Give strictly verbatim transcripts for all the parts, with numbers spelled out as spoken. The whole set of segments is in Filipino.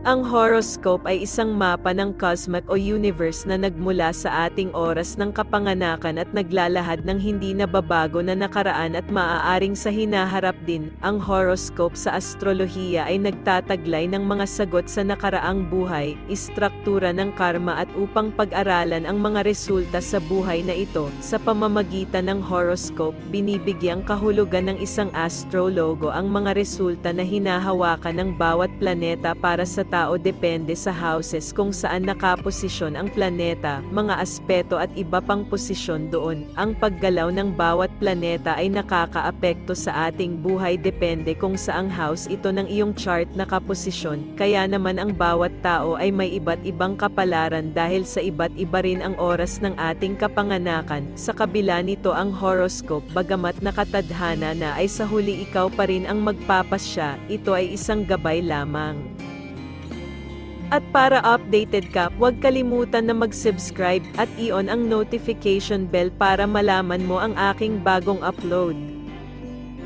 Ang horoscope ay isang mapa ng cosmic o universe na nagmula sa ating oras ng kapanganakan at naglalahad ng hindi nababago na nakaraan at maaaring sa hinaharap din. Ang horoscope sa astrolohiya ay nagtataglay ng mga sagot sa nakaraang buhay, istruktura ng karma at upang pag-aralan ang mga resulta sa buhay na ito. Sa pamamagitan ng horoscope, binibigyang kahulugan ng isang astrologo ang mga resulta na hinahawakan ng bawat planeta para sa tao depende sa houses kung saan nakaposisyon ang planeta, mga aspeto at iba pang posisyon doon. Ang paggalaw ng bawat planeta ay nakakaapekto sa ating buhay depende kung saang house ito ng iyong chart nakaposisyon, kaya naman ang bawat tao ay may iba't ibang kapalaran dahil sa iba't iba rin ang oras ng ating kapanganakan. Sa kabila nito ang horoscope, bagamat nakatadhana na ay sa huli ikaw pa rin ang magpapasya, ito ay isang gabay lamang. At para updated ka, huwag kalimutan na mag-subscribe at i-on ang notification bell para malaman mo ang aking bagong upload.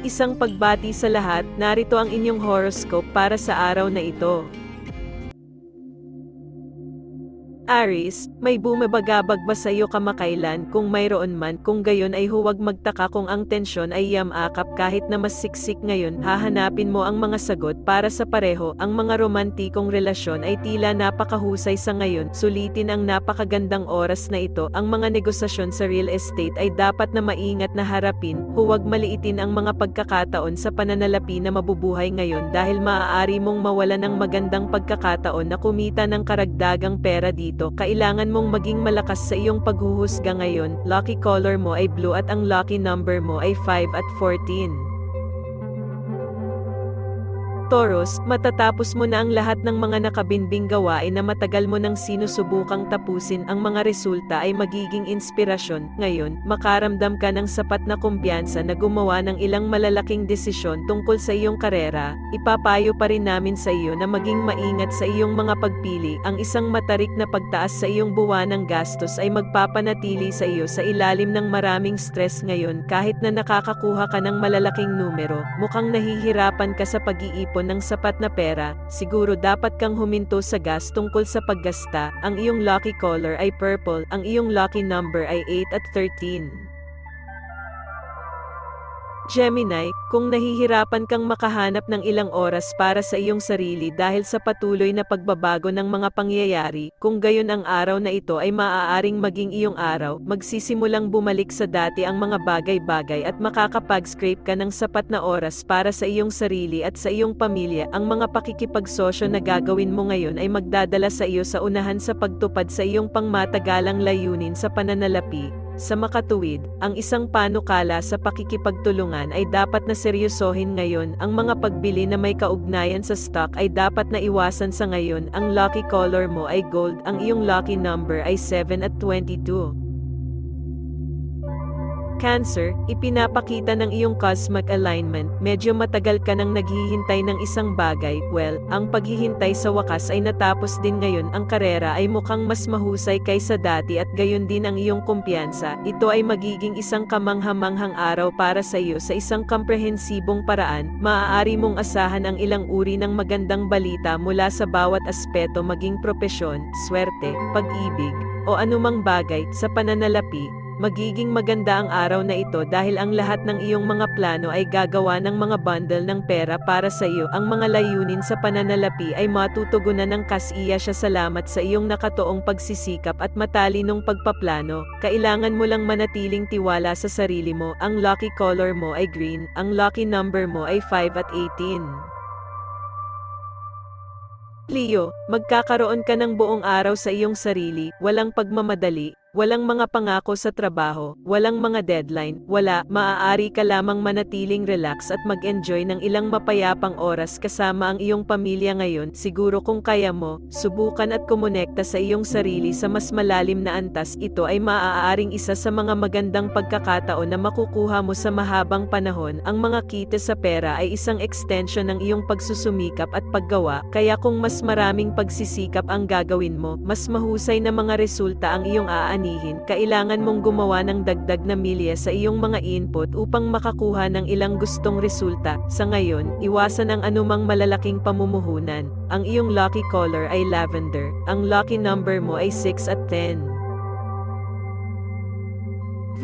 Isang pagbati sa lahat, narito ang inyong horoscope para sa araw na ito. Aries, may bumabagabag ba sa iyo kamakailan? Kung mayroon man, kung gayon ay huwag magtaka kung ang tensyon ay yamakap kahit na mas siksik ngayon. Hahanapin mo ang mga sagot para sa pareho. Ang mga romantikong relasyon ay tila napakahusay sa ngayon. Sulitin ang napakagandang oras na ito. Ang mga negosasyon sa real estate ay dapat na maingat na harapin. Huwag maliitin ang mga pagkakataon sa pananalapi na mabubuhay ngayon dahil maaari mong mawalan ng magandang pagkakataon na kumita ng karagdagang pera dito. Kailangan mong maging malakas sa iyong paghuhusga ngayon. Lucky color mo ay blue at ang lucky number mo ay five at fourteen. Taurus, matatapos mo na ang lahat ng mga nakabinbing gawain na matagal mo nang sinusubukang tapusin. Ang mga resulta ay magiging inspirasyon. Ngayon, makaramdam ka ng sapat na kumpiyansa na gumawa ng ilang malalaking desisyon tungkol sa iyong karera. Ipapayo pa rin namin sa iyo na maging maingat sa iyong mga pagpili. Ang isang matarik na pagtaas sa iyong buwanang gastos ay magpapanatili sa iyo sa ilalim ng maraming stress ngayon. Kahit na nakakakuha ka ng malalaking numero, mukhang nahihirapan ka sa pag-iipon ng sapat na pera. Siguro dapat kang huminto sa gas tungkol sa paggasta. Ang iyong lucky color ay purple, ang iyong lucky number ay eight at thirteen. Gemini, kung nahihirapan kang makahanap ng ilang oras para sa iyong sarili dahil sa patuloy na pagbabago ng mga pangyayari, kung gayon ang araw na ito ay maaaring maging iyong araw. Magsisimulang bumalik sa dati ang mga bagay-bagay at makakapag-scrape ka ng sapat na oras para sa iyong sarili at sa iyong pamilya. Ang mga pakikipagsosyo na gagawin mo ngayon ay magdadala sa iyo sa unahan sa pagtupad sa iyong pangmatagalang layunin sa pananalapi. Sa makatuwid, ang isang panukala sa pakikipagtulungan ay dapat na seryosohin ngayon. Ang mga pagbili na may kaugnayan sa stock ay dapat na iwasan sa ngayon. Ang lucky color mo ay gold, ang iyong lucky number ay seven at twenty-two. Cancer, ipinapakita ng iyong cosmic alignment, medyo matagal ka nang naghihintay ng isang bagay. Well, ang paghihintay sa wakas ay natapos din ngayon. Ang karera ay mukhang mas mahusay kaysa dati at gayon din ang iyong kumpiyansa. Ito ay magiging isang kamanghamanghang araw para sa iyo sa isang komprehensibong paraan. Maaari mong asahan ang ilang uri ng magandang balita mula sa bawat aspeto, maging propesyon, swerte, pag-ibig, o anumang bagay. Sa pananalapi, magiging maganda ang araw na ito dahil ang lahat ng iyong mga plano ay gagawa ng mga bundle ng pera para sa iyo. Ang mga layunin sa pananalapi ay matutugunan ng kasiya siya. Salamat sa iyong nakatoong pagsisikap at matalinong pagpaplano. Kailangan mo lang manatiling tiwala sa sarili mo. Ang lucky color mo ay green, ang lucky number mo ay five at eighteen. Leo, magkakaroon ka ng buong araw sa iyong sarili, walang pagmamadali, walang mga pangako sa trabaho, walang mga deadline, wala, maaari ka lamang manatiling relax at mag-enjoy ng ilang mapayapang oras kasama ang iyong pamilya ngayon. Siguro kung kaya mo, subukan at kumonekta sa iyong sarili sa mas malalim na antas. Ito ay maaaring isa sa mga magandang pagkakataon na makukuha mo sa mahabang panahon. Ang mga kita sa pera ay isang extension ng iyong pagsusumikap at paggawa, kaya kung mas maraming pagsisikap ang gagawin mo, mas mahusay na mga resulta ang iyong aanihin. aanihin, kailangan mong gumawa ng dagdag na milya sa iyong mga input upang makakuha ng ilang gustong resulta. Sa ngayon, iwasan ang anumang malalaking pamumuhunan. Ang iyong lucky color ay lavender. Ang lucky number mo ay six at ten.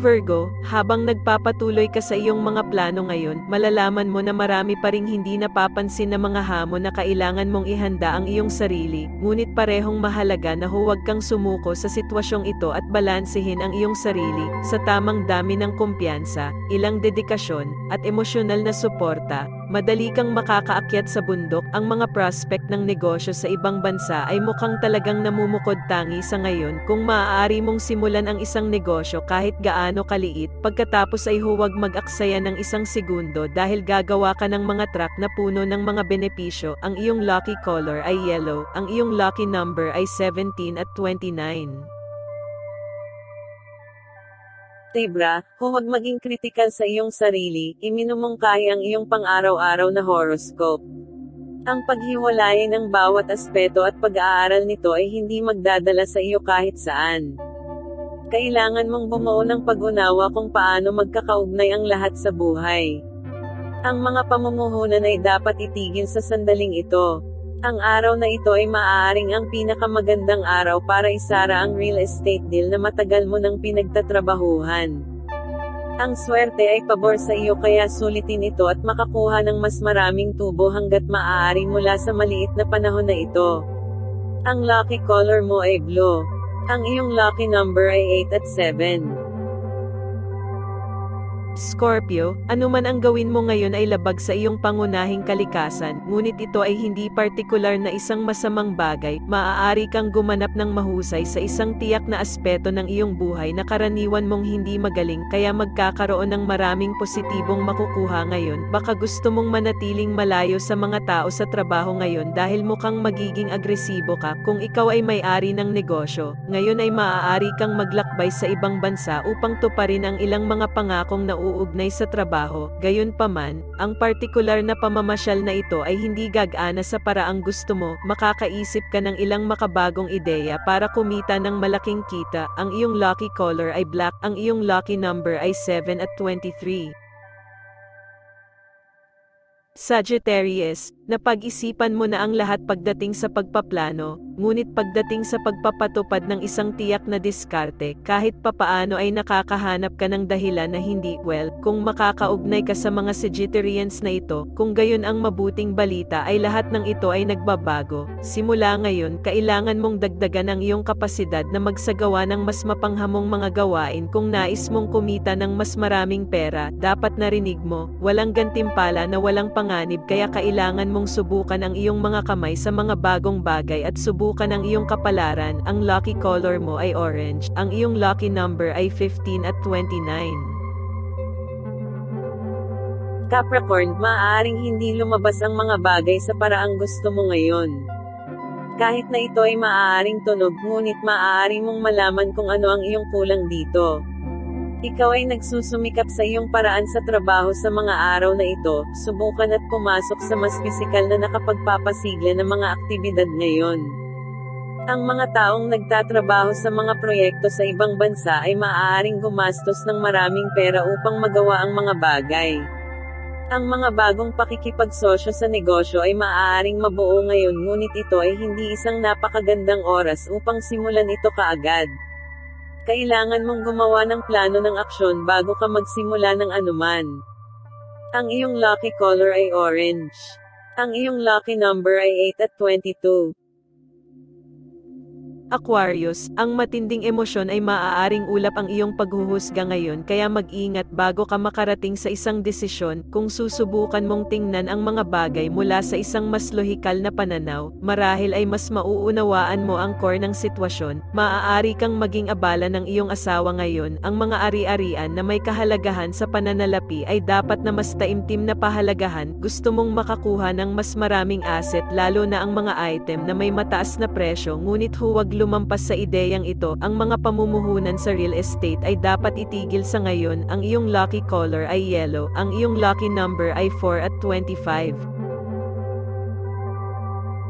Virgo, habang nagpapatuloy ka sa iyong mga plano ngayon, malalaman mo na marami pa ring hindi napapansin na mga hamon na kailangan mong ihanda ang iyong sarili, ngunit parehong mahalaga na huwag kang sumuko sa sitwasyong ito at balansehin ang iyong sarili, sa tamang dami ng kumpiyansa, ilang dedikasyon, at emosyonal na suporta. Madali kang makakaakyat sa bundok. Ang mga prospect ng negosyo sa ibang bansa ay mukhang talagang namumukod tangi sa ngayon. Kung maaari mong simulan ang isang negosyo kahit gaano kaliit, pagkatapos ay huwag mag-aksaya ng isang segundo dahil gagawa ka ng mga truck na puno ng mga benepisyo. Ang iyong lucky color ay yellow, ang iyong lucky number ay seventeen at twenty-nine. Libra, huwag maging kritikal sa iyong sarili, iminumungkahi ang iyong pang-araw-araw na horoscope. Ang paghiwalay ng bawat aspeto at pag-aaral nito ay hindi magdadala sa iyo kahit saan. Kailangan mong bumuo ng pag-unawa kung paano magkakaugnay ang lahat sa buhay. Ang mga pamumuhunan ay dapat itigil sa sandaling ito. Ang araw na ito ay maaaring ang pinakamagandang araw para isara ang real estate deal na matagal mo nang pinagtatrabahuhan. Ang swerte ay pabor sa iyo kaya sulitin ito at makakuha ng mas maraming tubo hanggat maaari mula sa maliit na panahon na ito. Ang lucky color mo ay blue. Ang iyong lucky number ay eight at seven. Scorpio, anuman ang gawin mo ngayon ay labag sa iyong pangunahing kalikasan, ngunit ito ay hindi partikular na isang masamang bagay. Maaari kang gumanap ng mahusay sa isang tiyak na aspeto ng iyong buhay na karaniwan mong hindi magaling, kaya magkakaroon ng maraming positibong makukuha ngayon. Baka gusto mong manatiling malayo sa mga tao sa trabaho ngayon dahil mukhang magiging agresibo ka. Kung ikaw ay may-ari ng negosyo, ngayon ay maaari kang maglakbay sa ibang bansa upang tuparin ang ilang mga pangakong na uugnay sa trabaho. Gayunpaman, ang partikular na pamamasyal na ito ay hindi gagana sa paraang gusto mo. Makakaisip ka ng ilang makabagong ideya para kumita ng malaking kita. Ang iyong lucky color ay black, ang iyong lucky number ay seven at twenty-three. Sagittarius, napag-isipan mo na ang lahat pagdating sa pagpaplano, ngunit pagdating sa pagpapatupad ng isang tiyak na diskarte, kahit papaano ay nakakahanap ka ng dahilan na hindi well. Kung makakaugnay ka sa mga Sagittarians na ito, kung gayon ang mabuting balita ay lahat ng ito ay nagbabago. Simula ngayon, kailangan mong dagdagan ang iyong kapasidad na magsagawa ng mas mapanghamong mga gawain. Kung nais mong kumita ng mas maraming pera, dapat narinig mo, walang gantimpala na walang panganib, kaya kailangan mong subukan ang iyong mga kamay sa mga bagong bagay at subukan ang iyong kapalaran. Ang lucky color mo ay orange, ang iyong lucky number ay fifteen at twenty-nine. Capricorn, maaaring hindi lumabas ang mga bagay sa paraang gusto mo ngayon. Kahit na ito ay maaaring tunog, ngunit maaari mong malaman kung ano ang iyong kulang dito. Ikaw ay nagsusumikap sa iyong paraan sa trabaho sa mga araw na ito. Subukan at pumasok sa mas pisikal na nakapagpapasigla ng mga aktibidad ngayon. Ang mga taong nagtatrabaho sa mga proyekto sa ibang bansa ay maaaring gumastos ng maraming pera upang magawa ang mga bagay. Ang mga bagong pakikipagsosyo sa negosyo ay maaaring mabuo ngayon, ngunit ito ay hindi isang napakagandang oras upang simulan ito kaagad. Kailangan mong gumawa ng plano ng aksyon bago ka magsimula ng anuman. Ang iyong lucky color ay orange. Ang iyong lucky number ay eight at twenty-two. Aquarius, ang matinding emosyon ay maaaring ulap ang iyong paghuhusga ngayon, kaya mag-ingat bago ka makarating sa isang desisyon. Kung susubukan mong tingnan ang mga bagay mula sa isang mas lohikal na pananaw, marahil ay mas mauunawaan mo ang core ng sitwasyon. Maaari kang maging abala ng iyong asawa ngayon. Ang mga ari-arian na may kahalagahan sa pananalapi ay dapat na mas taimtim na pahalagahan. Gusto mong makakuha ng mas maraming asset, lalo na ang mga item na may mataas na presyo, ngunit huwag lumampas sa ideyang ito. Ang mga pamumuhunan sa real estate ay dapat itigil sa ngayon. Ang iyong lucky color ay yellow, ang iyong lucky number ay four at twenty-five.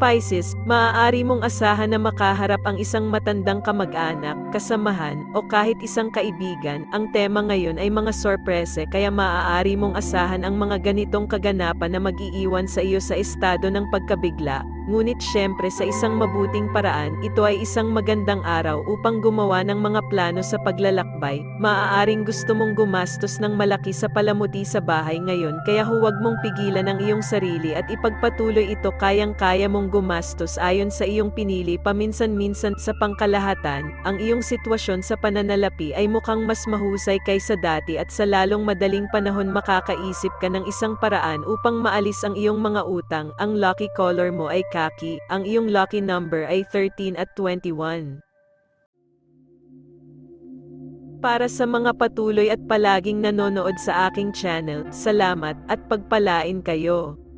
Pisces, maaari mong asahan na makaharap ang isang matandang kamag-anak, kasamahan, o kahit isang kaibigan. Ang tema ngayon ay mga sorprese, kaya maaari mong asahan ang mga ganitong kaganapan na mag-iiwan sa iyo sa estado ng pagkabigla. Ngunit syempre sa isang mabuting paraan, ito ay isang magandang araw upang gumawa ng mga plano sa paglalakbay. Maaaring gusto mong gumastos ng malaki sa palamuti sa bahay ngayon, kaya huwag mong pigilan ang iyong sarili at ipagpatuloy ito. Kayang-kaya mong gumastos ayon sa iyong pinili paminsan-minsan. Sa pangkalahatan, ang iyong sitwasyon sa pananalapi ay mukhang mas mahusay kaysa dati at sa lalong madaling panahon makakaisip ka ng isang paraan upang maalis ang iyong mga utang. Ang lucky color mo ay khaki, ang iyong lucky number ay thirteen at twenty-one. Para sa mga patuloy at palaging nanonood sa aking channel, salamat at pagpalain kayo.